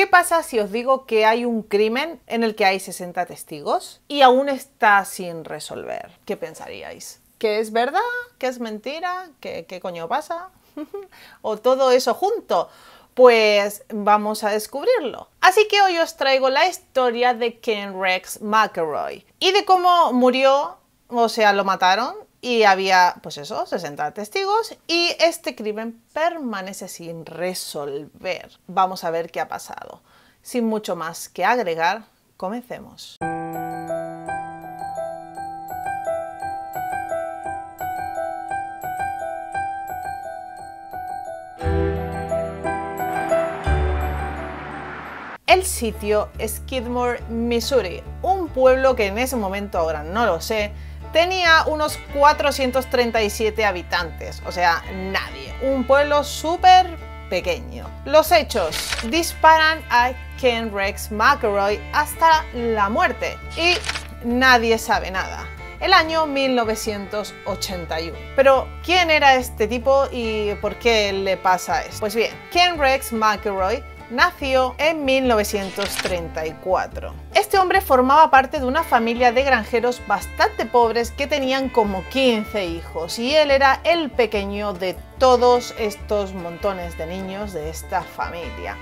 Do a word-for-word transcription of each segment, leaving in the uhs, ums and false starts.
¿Qué pasa si os digo que hay un crimen en el que hay sesenta testigos y aún está sin resolver? ¿Qué pensaríais? ¿Que es verdad? ¿Que es mentira? ¿Qué, qué coño pasa? ¿O todo eso junto? Pues vamos a descubrirlo. Así que hoy os traigo la historia de Ken Rex McElroy y de cómo murió, o sea, lo mataron y había, pues eso, sesenta testigos y este crimen permanece sin resolver. Vamos a ver qué ha pasado. Sin mucho más que agregar, comencemos. El sitio Skidmore, Missouri, un pueblo que en ese momento, ahora no lo sé, tenía unos cuatrocientos treinta y siete habitantes, o sea, nadie. Un pueblo súper pequeño. Los hechos: disparan a Ken Rex McElroy hasta la muerte y nadie sabe nada. El año mil novecientos ochenta y uno. Pero, ¿quién era este tipo y por qué le pasa esto? Pues bien, Ken Rex McElroy nació en mil novecientos treinta y cuatro. Este hombre formaba parte de una familia de granjeros bastante pobres que tenían como quince hijos y él era el pequeño de todos estos montones de niños de esta familia.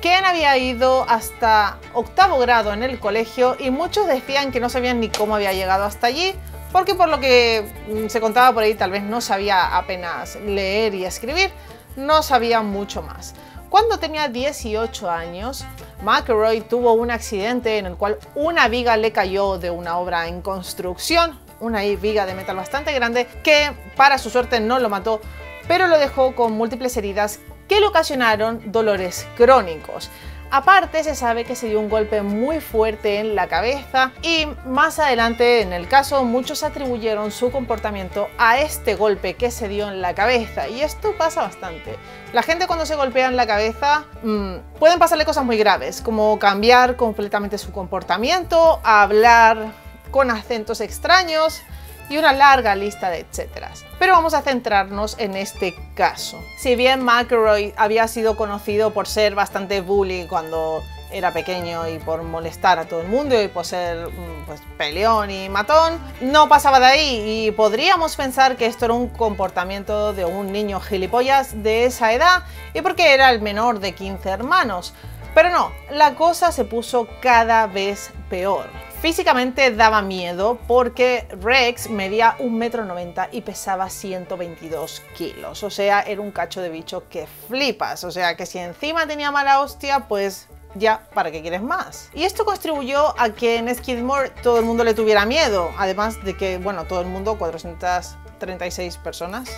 Ken había ido hasta octavo grado en el colegio y muchos decían que no sabían ni cómo había llegado hasta allí, porque por lo que se contaba por ahí tal vez no sabía apenas leer y escribir, no sabía mucho más. Cuando tenía dieciocho años, McElroy tuvo un accidente en el cual una viga le cayó de una obra en construcción, una viga de metal bastante grande, que para su suerte no lo mató, pero lo dejó con múltiples heridas que le ocasionaron dolores crónicos. Aparte, se sabe que se dio un golpe muy fuerte en la cabeza y más adelante en el caso muchos atribuyeron su comportamiento a este golpe que se dio en la cabeza, y esto pasa bastante. La gente cuando se golpea en la cabeza mmm, pueden pasarle cosas muy graves, como cambiar completamente su comportamiento, hablar con acentos extraños y una larga lista de etcéteras. Pero vamos a centrarnos en este caso. Si bien McElroy había sido conocido por ser bastante bully cuando era pequeño y por molestar a todo el mundo y por ser pues, peleón y matón, no pasaba de ahí y podríamos pensar que esto era un comportamiento de un niño gilipollas de esa edad y porque era el menor de quince hermanos. Pero no, la cosa se puso cada vez peor. Físicamente daba miedo porque Rex medía un metro noventa y pesaba ciento veintidós kilos, o sea, era un cacho de bicho que flipas, o sea, que si encima tenía mala hostia, pues ya, ¿para qué quieres más? Y esto contribuyó a que en Skidmore todo el mundo le tuviera miedo, además de que, bueno, todo el mundo, cuatrocientas treinta y seis personas,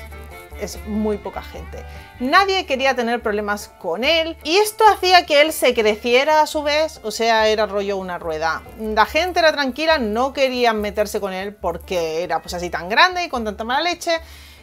es muy poca gente. Nadie quería tener problemas con él y esto hacía que él se creciera a su vez, o sea, era rollo una rueda. La gente era tranquila, no querían meterse con él porque era pues así tan grande y con tanta mala leche,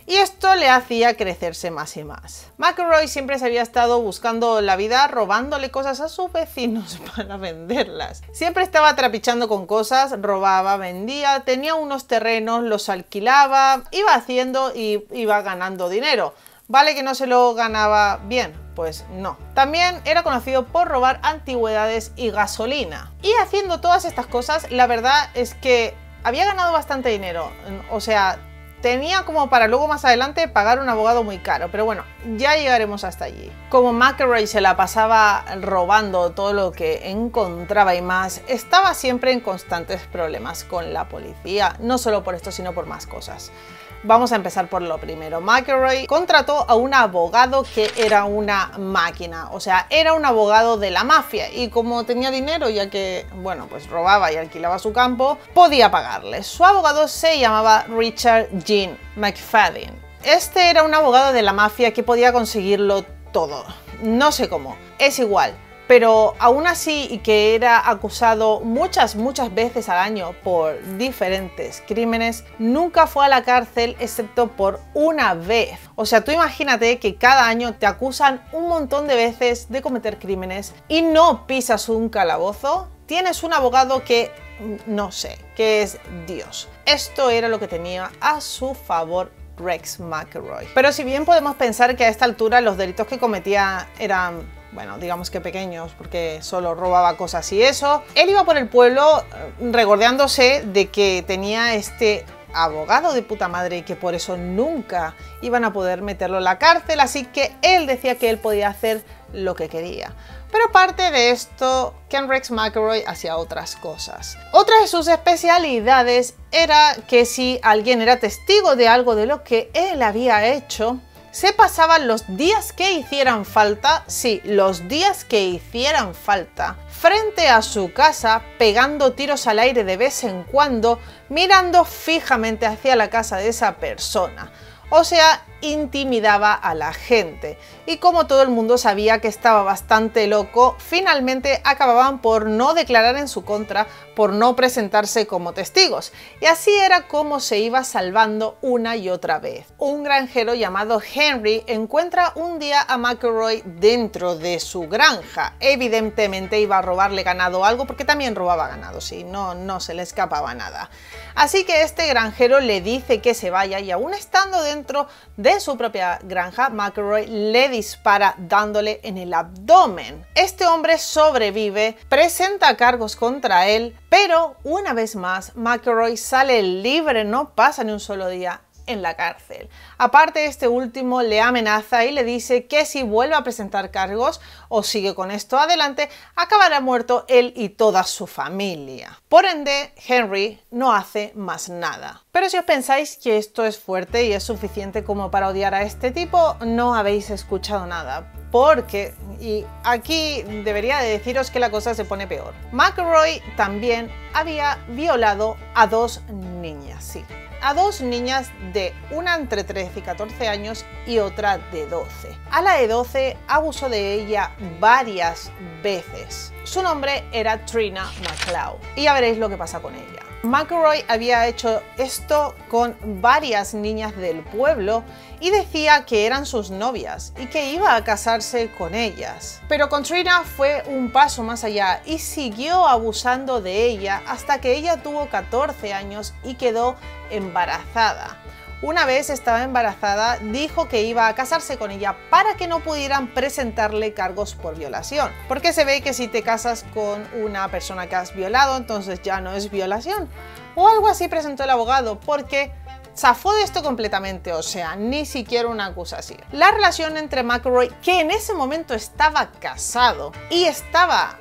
y esto le hacía crecerse más y más. McElroy siempre se había estado buscando la vida robándole cosas a sus vecinos para venderlas. Siempre estaba trapichando con cosas, robaba, vendía, tenía unos terrenos, los alquilaba, iba haciendo y iba ganando dinero. Vale que no se lo ganaba bien, pues no. También era conocido por robar antigüedades y gasolina. Y haciendo todas estas cosas, la verdad es que había ganado bastante dinero, o sea, tenía como para luego más adelante pagar un abogado muy caro, pero bueno, ya llegaremos hasta allí. Como McElroy se la pasaba robando todo lo que encontraba y más, estaba siempre en constantes problemas con la policía, no solo por esto, sino por más cosas. Vamos a empezar por lo primero. McElroy contrató a un abogado que era una máquina, o sea, era un abogado de la mafia y como tenía dinero, ya que, bueno, pues robaba y alquilaba su campo, podía pagarle. Su abogado se llamaba Richard Gene McFadden. Este era un abogado de la mafia que podía conseguirlo todo. No sé cómo, es igual. Pero aún así, y que era acusado muchas, muchas veces al año por diferentes crímenes, nunca fue a la cárcel excepto por una vez. O sea, tú imagínate que cada año te acusan un montón de veces de cometer crímenes y no pisas un calabozo, tienes un abogado que, no sé, que es Dios. Esto era lo que tenía a su favor Rex McElroy. Pero si bien podemos pensar que a esta altura los delitos que cometía eran bueno, digamos que pequeños, porque solo robaba cosas y eso. Él iba por el pueblo regordeándose de que tenía este abogado de puta madre y que por eso nunca iban a poder meterlo en la cárcel, así que él decía que él podía hacer lo que quería. Pero aparte de esto, Ken Rex McElroy hacía otras cosas. Otra de sus especialidades era que si alguien era testigo de algo de lo que él había hecho, se pasaban los días que hicieran falta, sí, los días que hicieran falta, frente a su casa, pegando tiros al aire de vez en cuando, mirando fijamente hacia la casa de esa persona. O sea, intimidaba a la gente. Y como todo el mundo sabía que estaba bastante loco, finalmente acababan por no declarar en su contra, por no presentarse como testigos. Y así era como se iba salvando una y otra vez. Un granjero llamado Henry encuentra un día a McElroy dentro de su granja. Evidentemente iba a robarle ganado o algo, porque también robaba ganado, sí, no, no se le escapaba nada. Así que este granjero le dice que se vaya y aún estando dentro de su propia granja, McElroy le dispara dándole en el abdomen. Este hombre sobrevive, presenta cargos contra él, pero una vez más McElroy sale libre, no pasa ni un solo día en la cárcel. Aparte, este último le amenaza y le dice que si vuelve a presentar cargos o sigue con esto adelante, acabará muerto él y toda su familia. Por ende, Henry no hace más nada. Pero si os pensáis que esto es fuerte y es suficiente como para odiar a este tipo, no habéis escuchado nada. Porque, y aquí debería de deciros que la cosa se pone peor, McElroy también había violado a dos niñas, sí. A dos niñas, de una entre trece y catorce años y otra de doce. A la de doce abusó de ella varias veces. Su nombre era Trina McLeod y ya veréis lo que pasa con ella. McElroy había hecho esto con varias niñas del pueblo y decía que eran sus novias y que iba a casarse con ellas. Pero con Trina fue un paso más allá y siguió abusando de ella hasta que ella tuvo catorce años y quedó embarazada. Una vez estaba embarazada, dijo que iba a casarse con ella para que no pudieran presentarle cargos por violación. Porque se ve que si te casas con una persona que has violado, entonces ya no es violación. O algo así presentó el abogado, porque zafó de esto completamente, o sea, ni siquiera una acusación. La relación entre McElroy, que en ese momento estaba casado y estaba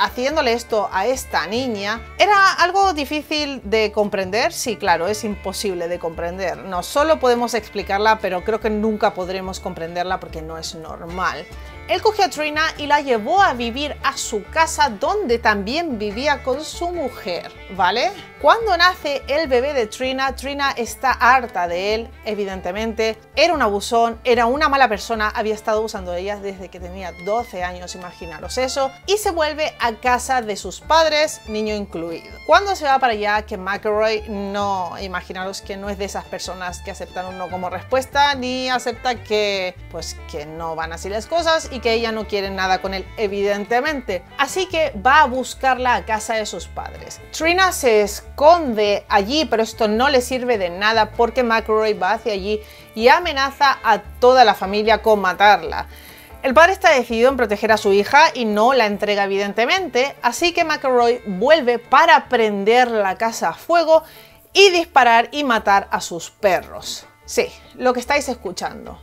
haciéndole esto a esta niña, era algo difícil de comprender. Sí, claro, es imposible de comprender. No solo podemos explicarla, pero creo que nunca podremos comprenderla porque no es normal. Él cogió a Trina y la llevó a vivir a su casa, donde también vivía con su mujer, ¿vale? Cuando nace el bebé de Trina, Trina está harta de él, evidentemente. Era un abusón, era una mala persona, había estado abusando de ellas desde que tenía doce años, imaginaros eso. Y se vuelve a casa de sus padres, niño incluido. Cuando se va para allá, que McElroy no, imaginaros que no es de esas personas que aceptan un no como respuesta, ni acepta que, pues, que no van así las cosas, y que ella no quiere nada con él, evidentemente. Así que va a buscarla a casa de sus padres. Trina se esconde allí, pero esto no le sirve de nada porque McElroy va hacia allí y amenaza a toda la familia con matarla. El padre está decidido en proteger a su hija y no la entrega, evidentemente, así que McElroy vuelve para prender la casa a fuego y disparar y matar a sus perros. Sí, lo que estáis escuchando.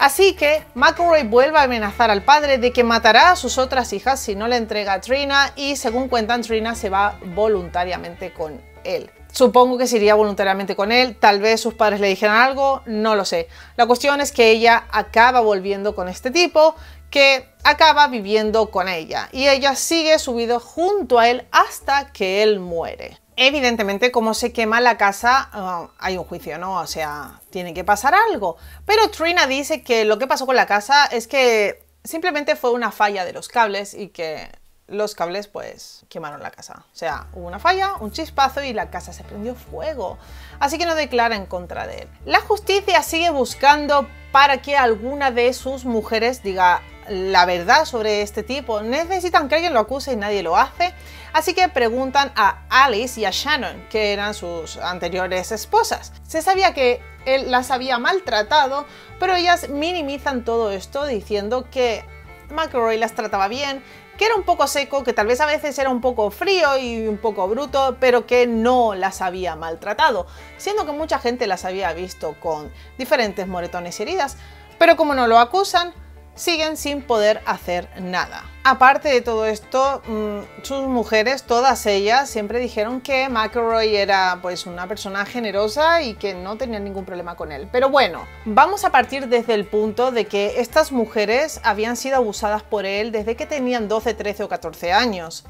Así que McElroy vuelve a amenazar al padre de que matará a sus otras hijas si no le entrega a Trina, y según cuentan, Trina se va voluntariamente con él. Supongo que se iría voluntariamente con él, tal vez sus padres le dijeran algo, no lo sé. La cuestión es que ella acaba volviendo con este tipo, que acaba viviendo con ella, y ella sigue subido junto a él hasta que él muere. Evidentemente, como se quema la casa, uh, hay un juicio, ¿no? O sea, tiene que pasar algo. Pero Trina dice que lo que pasó con la casa es que simplemente fue una falla de los cables y que los cables, pues, quemaron la casa. O sea, hubo una falla, un chispazo y la casa se prendió fuego. Así que no declara en contra de él. La justicia sigue buscando para que alguna de sus mujeres diga la verdad sobre este tipo. Necesitan que alguien lo acuse y nadie lo hace. Así que preguntan a Alice y a Shannon, que eran sus anteriores esposas. Se sabía que él las había maltratado, pero ellas minimizan todo esto diciendo que McElroy las trataba bien, que era un poco seco, que tal vez a veces era un poco frío y un poco bruto, pero que no las había maltratado, siendo que mucha gente las había visto con diferentes moretones y heridas, pero como no lo acusan, siguen sin poder hacer nada. Aparte de todo esto, sus mujeres, todas ellas, siempre dijeron que McElroy era pues una persona generosa y que no tenían ningún problema con él. Pero bueno, vamos a partir desde el punto de que estas mujeres habían sido abusadas por él desde que tenían doce, trece o catorce años.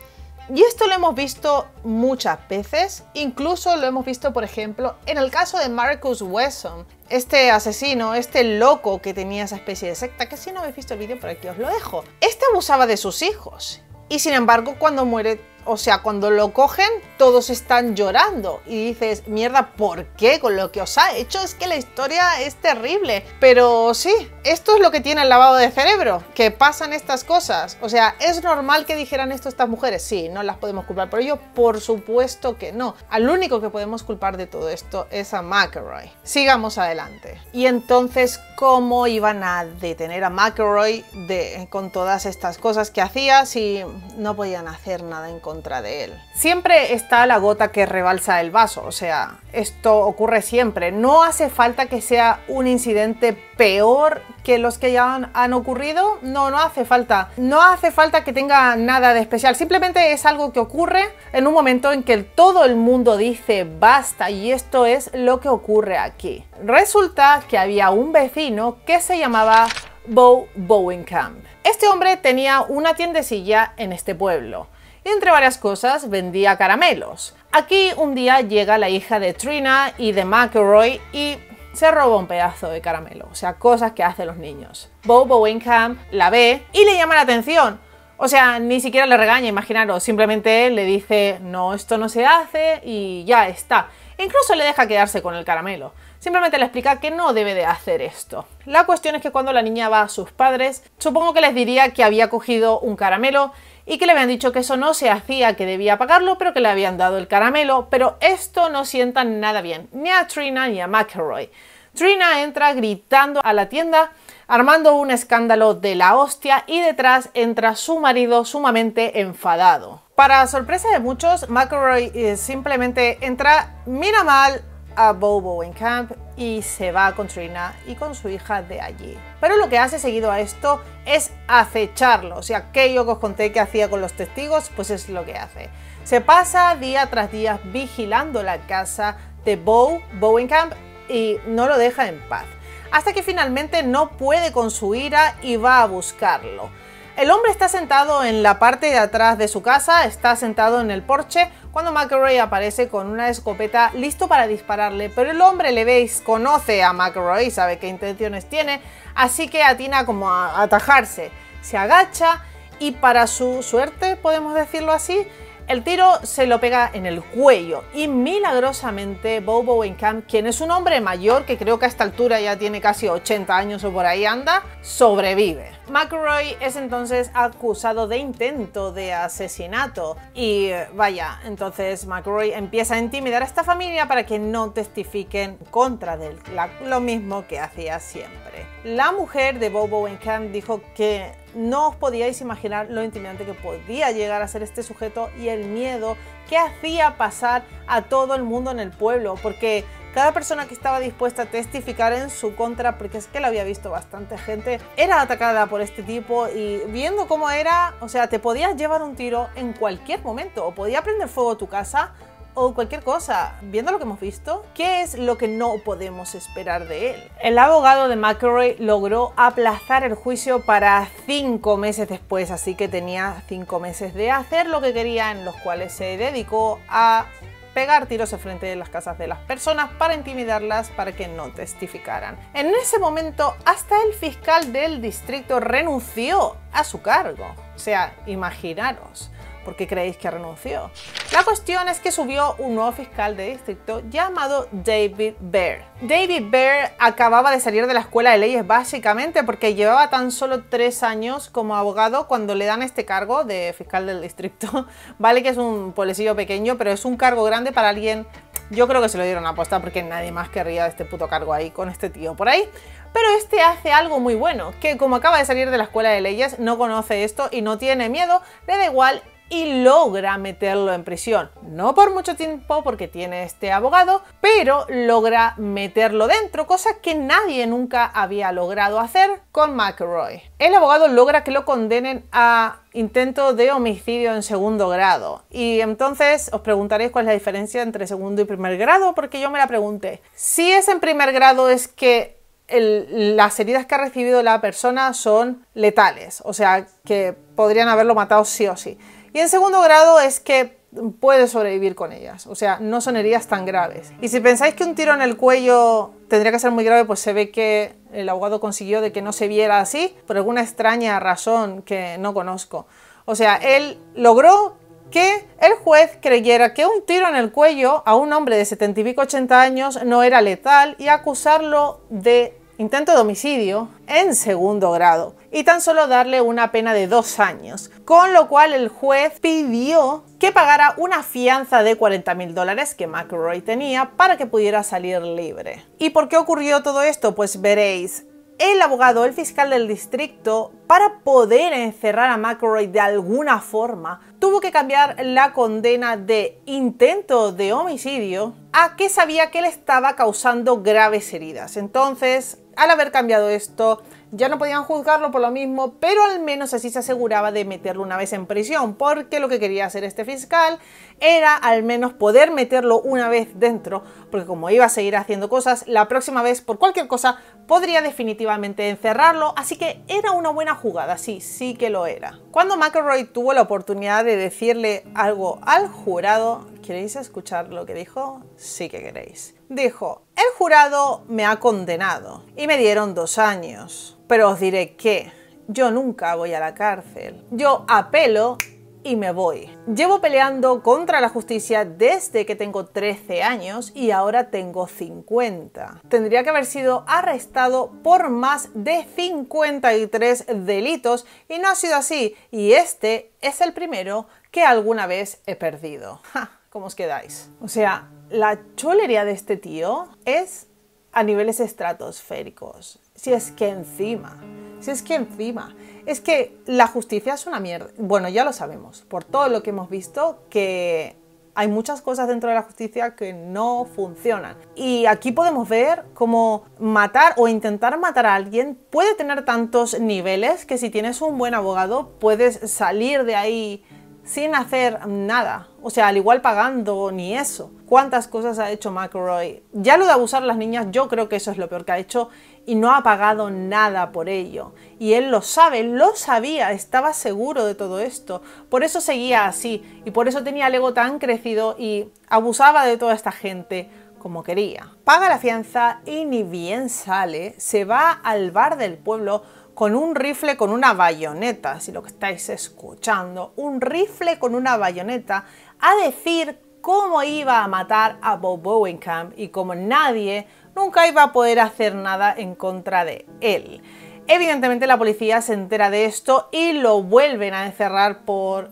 Y esto lo hemos visto muchas veces, incluso lo hemos visto, por ejemplo, en el caso de Marcus Wesson, este asesino, este loco que tenía esa especie de secta, que si no habéis visto el vídeo por aquí os lo dejo. Este abusaba de sus hijos y sin embargo cuando muere, o sea, cuando lo cogen, todos están llorando y dices, mierda, ¿por qué? Con lo que os ha hecho, es que la historia es terrible. Pero sí, esto es lo que tiene el lavado de cerebro, que pasan estas cosas. O sea, ¿es normal que dijeran esto estas mujeres? Sí, no las podemos culpar por ello, por supuesto que no. Al único que podemos culpar de todo esto es a McElroy. Sigamos adelante. Y entonces, ¿cómo iban a detener a McElroy de, con todas estas cosas que hacía si no podían hacer nada en contra de él? Siempre está la gota que rebalsa el vaso, o sea, esto ocurre siempre. No hace falta que sea un incidente peor que los que ya han, han ocurrido, no, no hace falta. No hace falta que tenga nada de especial, simplemente es algo que ocurre en un momento en que todo el mundo dice basta, y esto es lo que ocurre aquí. Resulta que había un vecino que se llamaba Bo Bowenkamp. Este hombre tenía una tiendecilla en este pueblo. Entre varias cosas vendía caramelos. Aquí un día llega la hija de Trina y de McElroy y se roba un pedazo de caramelo, o sea, cosas que hacen los niños. Bo Bowenkamp la ve y le llama la atención, o sea, ni siquiera le regaña, imaginaros, simplemente le dice no, esto no se hace y ya está. Incluso le deja quedarse con el caramelo. Simplemente le explica que no debe de hacer esto. La cuestión es que cuando la niña va a sus padres, supongo que les diría que había cogido un caramelo y que le habían dicho que eso no se hacía, que debía pagarlo, pero que le habían dado el caramelo. Pero esto no sienta nada bien, ni a Trina ni a McElroy. Trina entra gritando a la tienda, armando un escándalo de la hostia, y detrás entra su marido sumamente enfadado. Para sorpresa de muchos, McElroy simplemente entra, mira mal a Bo Bowenkamp y se va con Trina y con su hija de allí. Pero lo que hace seguido a esto es acecharlo, o sea, aquello que os conté que hacía con los testigos, pues es lo que hace. Se pasa día tras día vigilando la casa de Bo Bowenkamp y no lo deja en paz, hasta que finalmente no puede con su ira y va a buscarlo. El hombre está sentado en la parte de atrás de su casa, está sentado en el porche, cuando McElroy aparece con una escopeta listo para dispararle, pero el hombre le veis, conoce a McElroy, sabe qué intenciones tiene, así que atina como a atajarse. Se agacha y para su suerte, podemos decirlo así, el tiro se lo pega en el cuello y milagrosamente Bo Bowenkamp, quien es un hombre mayor, que creo que a esta altura ya tiene casi ochenta años o por ahí anda, sobrevive. McElroy es entonces acusado de intento de asesinato y vaya, entonces McElroy empieza a intimidar a esta familia para que no testifiquen contra de él, lo mismo que hacía siempre. La mujer de Bo Bowenkamp dijo que no os podíais imaginar lo intimidante que podía llegar a ser este sujeto y el miedo que hacía pasar a todo el mundo en el pueblo, porque cada persona que estaba dispuesta a testificar en su contra, porque es que la había visto bastante gente, era atacada por este tipo y viendo cómo era, o sea, te podías llevar un tiro en cualquier momento o podía prender fuego tu casa o cualquier cosa. Viendo lo que hemos visto, ¿qué es lo que no podemos esperar de él? El abogado de McElroy logró aplazar el juicio para cinco meses después, así que tenía cinco meses de hacer lo que quería, en los cuales se dedicó a pegar tiros al frente de las casas de las personas para intimidarlas para que no testificaran. En ese momento, hasta el fiscal del distrito renunció a su cargo. O sea, imaginaros. ¿Por qué creéis que renunció? La cuestión es que subió un nuevo fiscal de distrito llamado David Bear. David Bear acababa de salir de la escuela de leyes básicamente porque llevaba tan solo tres años como abogado cuando le dan este cargo de fiscal del distrito. Vale que es un pueblecillo pequeño, pero es un cargo grande para alguien. Yo creo que se lo dieron a aposta porque nadie más querría este puto cargo ahí con este tío por ahí. Pero este hace algo muy bueno, que como acaba de salir de la escuela de leyes, no conoce esto y no tiene miedo, le da igual y logra meterlo en prisión. No por mucho tiempo, porque tiene este abogado, pero logra meterlo dentro, cosa que nadie nunca había logrado hacer con McElroy. El abogado logra que lo condenen a intento de homicidio en segundo grado. Y entonces os preguntaréis cuál es la diferencia entre segundo y primer grado, porque yo me la pregunté. Si es en primer grado es que El, las heridas que ha recibido la persona son letales, o sea que podrían haberlo matado sí o sí. Y en segundo grado es que puede sobrevivir con ellas, o sea, no son heridas tan graves. Y si pensáis que un tiro en el cuello tendría que ser muy grave, pues se ve que el abogado consiguió de que no se viera así por alguna extraña razón que no conozco. O sea, él logró que el juez creyera que un tiro en el cuello a un hombre de setenta y pico, ochenta años no era letal y acusarlo de intento de homicidio en segundo grado y tan solo darle una pena de dos años, con lo cual el juez pidió que pagara una fianza de cuarenta mil dólares que McElroy tenía para que pudiera salir libre. ¿Y por qué ocurrió todo esto? Pues veréis. El abogado, el fiscal del distrito, para poder encerrar a McElroy de alguna forma, tuvo que cambiar la condena de intento de homicidio a que sabía que le estaba causando graves heridas. Entonces, al haber cambiado esto, ya no podían juzgarlo por lo mismo, pero al menos así se aseguraba de meterlo una vez en prisión, porque lo que quería hacer este fiscal era al menos poder meterlo una vez dentro, porque como iba a seguir haciendo cosas, la próxima vez por cualquier cosa podría definitivamente encerrarlo, así que era una buena jugada, sí, sí que lo era. Cuando McElroy tuvo la oportunidad de decirle algo al jurado, ¿queréis escuchar lo que dijo? Sí que queréis. Dijo: el jurado me ha condenado y me dieron dos años. Pero os diré que yo nunca voy a la cárcel. Yo apelo y me voy. Llevo peleando contra la justicia desde que tengo trece años y ahora tengo cincuenta. Tendría que haber sido arrestado por más de cincuenta y tres delitos y no ha sido así. Y este es el primero que alguna vez he perdido. Ja, ¿cómo os quedáis? O sea, la cholería de este tío es a niveles estratosféricos. Si es que encima, si es que encima, es que la justicia es una mierda. Bueno, ya lo sabemos, por todo lo que hemos visto, que hay muchas cosas dentro de la justicia que no funcionan. Y aquí podemos ver cómo matar o intentar matar a alguien puede tener tantos niveles que si tienes un buen abogado puedes salir de ahí sin hacer nada, o sea, al igual pagando ni eso. ¿Cuántas cosas ha hecho McElroy? Ya lo de abusar a las niñas, yo creo que eso es lo peor que ha hecho y no ha pagado nada por ello. Y él lo sabe, lo sabía, estaba seguro de todo esto. Por eso seguía así y por eso tenía el ego tan crecido y abusaba de toda esta gente como quería. Paga la fianza y ni bien sale, se va al bar del pueblo con un rifle con una bayoneta, si lo que estáis escuchando, un rifle con una bayoneta, a decir cómo iba a matar a Bo Bowenkamp y cómo nadie nunca iba a poder hacer nada en contra de él. Evidentemente la policía se entera de esto y lo vuelven a encerrar por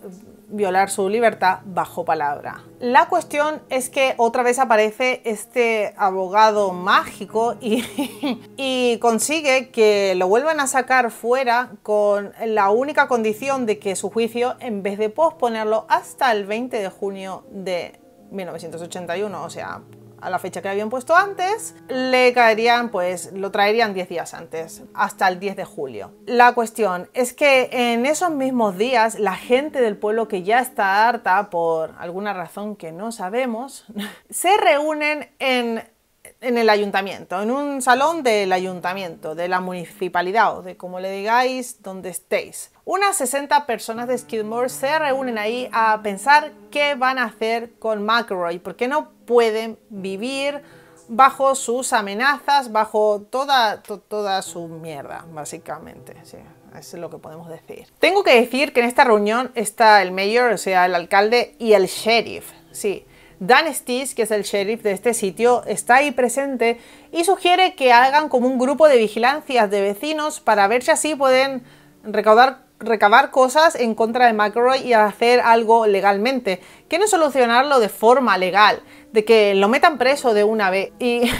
violar su libertad bajo palabra. La cuestión es que otra vez aparece este abogado mágico y, y consigue que lo vuelvan a sacar fuera con la única condición de que su juicio, en vez de posponerlo hasta el veinte de junio de mil novecientos ochenta y uno, o sea, a la fecha que habían puesto antes, le caerían, pues lo traerían diez días antes, hasta el diez de julio. La cuestión es que en esos mismos días la gente del pueblo, que ya está harta por alguna razón que no sabemos, se reúnen en, en el ayuntamiento, en un salón del ayuntamiento, de la municipalidad o de como le digáis, donde estéis. Unas sesenta personas de Skidmore se reúnen ahí a pensar qué van a hacer con McElroy, porque no pueden vivir bajo sus amenazas, bajo toda, to, toda su mierda, básicamente. Sí, eso es lo que podemos decir. Tengo que decir que en esta reunión está el mayor, o sea, el alcalde y el sheriff, sí. Dan Stitz, que es el sheriff de este sitio, está ahí presente y sugiere que hagan como un grupo de vigilancias de vecinos para ver si así pueden recaudar recabar cosas en contra de McElroy y hacer algo legalmente. Quieren solucionarlo de forma legal, de que lo metan preso de una vez. Y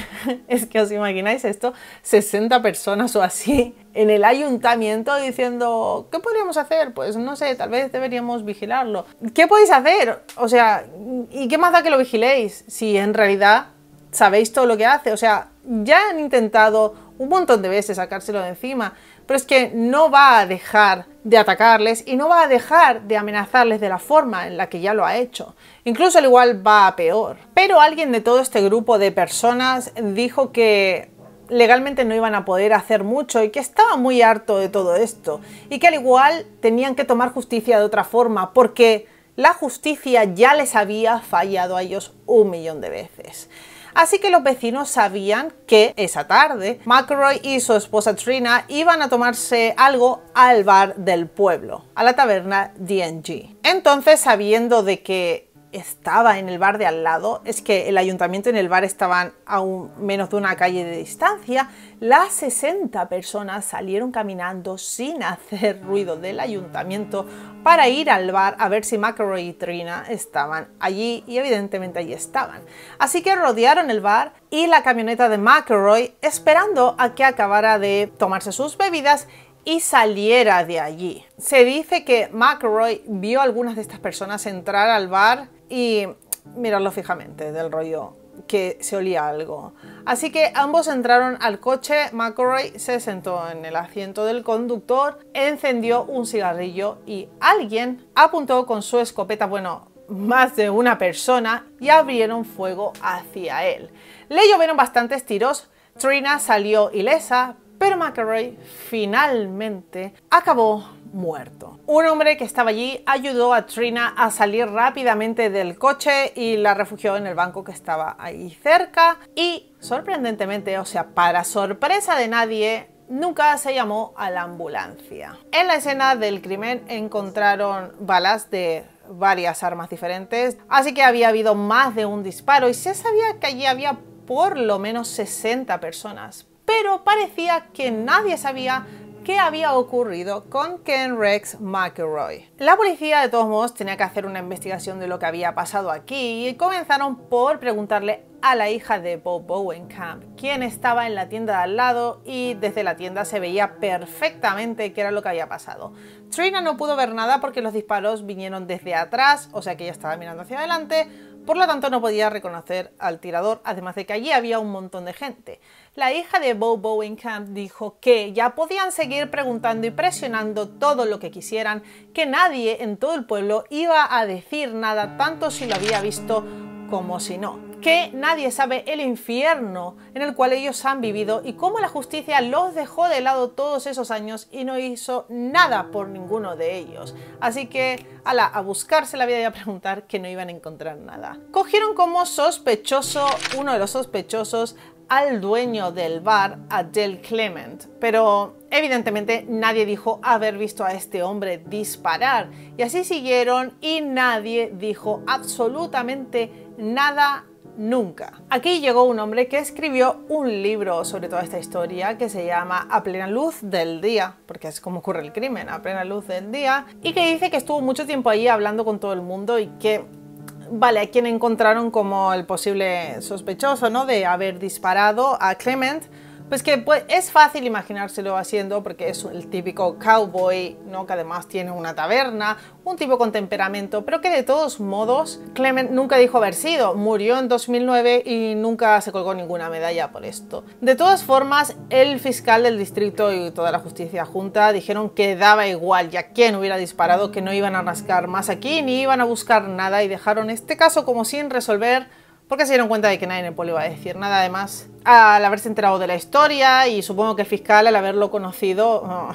es que os imagináis esto, sesenta personas o así en el ayuntamiento diciendo, ¿qué podríamos hacer? Pues no sé, tal vez deberíamos vigilarlo. ¿Qué podéis hacer? O sea, ¿y qué más da que lo vigiléis? Si en realidad sabéis todo lo que hace. O sea, ya han intentado un montón de veces sacárselo de encima, pero es que no va a dejar de atacarles y no va a dejar de amenazarles de la forma en la que ya lo ha hecho. Incluso al igual va a peor. Pero alguien de todo este grupo de personas dijo que legalmente no iban a poder hacer mucho y que estaba muy harto de todo esto y que al igual tenían que tomar justicia de otra forma porque la justicia ya les había fallado a ellos un millón de veces. Así que los vecinos sabían que esa tarde McElroy y su esposa Trina iban a tomarse algo al bar del pueblo, a la taberna D and G. Entonces, sabiendo de que estaba en el bar de al lado, es que el ayuntamiento y el bar estaban a un, menos de una calle de distancia, las sesenta personas salieron caminando sin hacer ruido del ayuntamiento para ir al bar a ver si McElroy y Trina estaban allí, y evidentemente allí estaban. Así que rodearon el bar y la camioneta de McElroy esperando a que acabara de tomarse sus bebidas y saliera de allí. Se dice que McElroy vio a algunas de estas personas entrar al bar y mirarlo fijamente, del rollo que se olía algo. Así que ambos entraron al coche, McElroy se sentó en el asiento del conductor, encendió un cigarrillo y alguien apuntó con su escopeta, bueno, más de una persona, y abrieron fuego hacia él. Le llovieron bastantes tiros, Trina salió ilesa, pero McElroy finalmente acabó muerto. Un hombre que estaba allí ayudó a Trina a salir rápidamente del coche y la refugió en el banco que estaba ahí cerca, y sorprendentemente, o sea, para sorpresa de nadie, nunca se llamó a la ambulancia. En la escena del crimen encontraron balas de varias armas diferentes, así que había habido más de un disparo y se sabía que allí había por lo menos sesenta personas, pero parecía que nadie sabía qué había ocurrido con Ken Rex McElroy. La policía, de todos modos, tenía que hacer una investigación de lo que había pasado aquí, y comenzaron por preguntarle a la hija de Bo Bowenkamp, quien estaba en la tienda de al lado, y desde la tienda se veía perfectamente qué era lo que había pasado. Trina no pudo ver nada porque los disparos vinieron desde atrás, o sea que ella estaba mirando hacia adelante, por lo tanto no podía reconocer al tirador, además de que allí había un montón de gente. La hija de Bo Bowenkamp dijo que ya podían seguir preguntando y presionando todo lo que quisieran, que nadie en todo el pueblo iba a decir nada, tanto si lo había visto como si no, que nadie sabe el infierno en el cual ellos han vivido y cómo la justicia los dejó de lado todos esos años y no hizo nada por ninguno de ellos. Así que, ala, a buscarse la vida y a preguntar, que no iban a encontrar nada. Cogieron como sospechoso, uno de los sospechosos, al dueño del bar, Adele Clement, pero evidentemente nadie dijo haber visto a este hombre disparar, y así siguieron y nadie dijo absolutamente nada nunca. Aquí llegó un hombre que escribió un libro sobre toda esta historia que se llama A plena luz del día, porque es como ocurre el crimen, a plena luz del día, y que dice que estuvo mucho tiempo allí hablando con todo el mundo y que, vale, a quien encontraron como el posible sospechoso, ¿no?, de haber disparado a Clement, pues que pues, es fácil imaginárselo haciendo, porque es el típico cowboy, ¿no?, que además tiene una taberna, un tipo con temperamento, pero que de todos modos Clement nunca dijo haber sido, murió en dos mil nueve y nunca se colgó ninguna medalla por esto. De todas formas, el fiscal del distrito y toda la justicia junta dijeron que daba igual ya quién hubiera disparado, que no iban a rascar más aquí ni iban a buscar nada, y dejaron este caso como sin resolver porque se dieron cuenta de que nadie en el pueblo iba a decir nada. Además, al haberse enterado de la historia, y supongo que el fiscal al haberlo conocido, oh,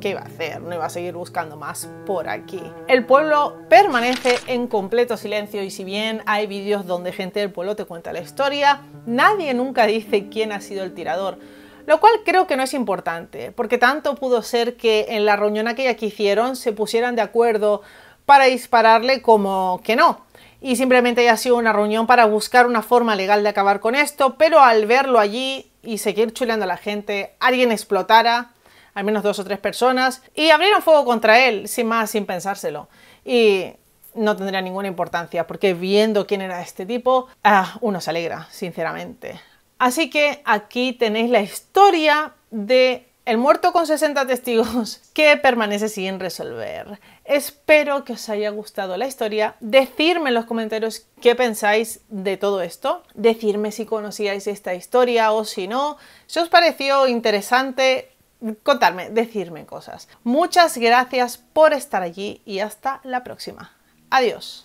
¿qué iba a hacer? No iba a seguir buscando más por aquí. El pueblo permanece en completo silencio, y si bien hay vídeos donde gente del pueblo te cuenta la historia, nadie nunca dice quién ha sido el tirador. Lo cual creo que no es importante, porque tanto pudo ser que en la reunión aquella que hicieron se pusieran de acuerdo para dispararle como que no, y simplemente haya sido una reunión para buscar una forma legal de acabar con esto, pero al verlo allí y seguir chuleando a la gente, alguien explotara, al menos dos o tres personas, y abrieron fuego contra él, sin más, sin pensárselo. Y no tendría ninguna importancia, porque viendo quién era este tipo, ah, uno se alegra, sinceramente. Así que aquí tenéis la historia de el muerto con sesenta testigos que permanece sin resolver. Espero que os haya gustado la historia. Decidme en los comentarios qué pensáis de todo esto. Decidme si conocíais esta historia o si no. Si os pareció interesante, contadme, decidme cosas. Muchas gracias por estar allí y hasta la próxima. Adiós.